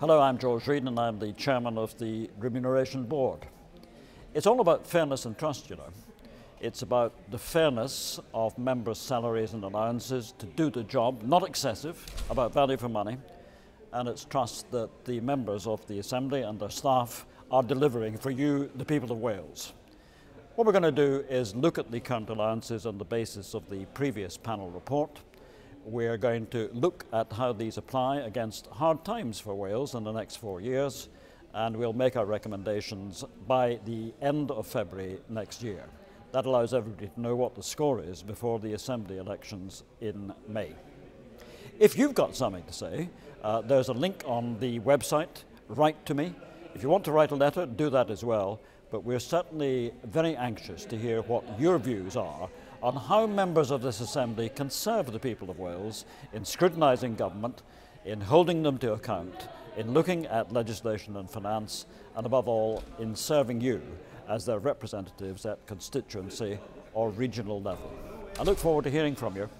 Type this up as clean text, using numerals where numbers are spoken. Hello, I'm George Reid and I'm the chairman of the Remuneration Board. It's all about fairness and trust, you know. It's about the fairness of members' salaries and allowances to do the job, not excessive, about value for money, and it's trust that the members of the Assembly and their staff are delivering for you, the people of Wales. What we're going to do is look at the current allowances on the basis of the previous panel report. We're going to look at how these apply against hard times for Wales in the next 4 years, and we'll make our recommendations by the end of February next year. That allows everybody to know what the score is before the Assembly elections in May. If you've got something to say, there's a link on the website, Write to Me. If you want to write a letter, do that as well, but we're certainly very anxious to hear what your views are on how members of this Assembly can serve the people of Wales in scrutinising government, in holding them to account, in looking at legislation and finance, and above all, in serving you as their representatives at constituency or regional level. I look forward to hearing from you.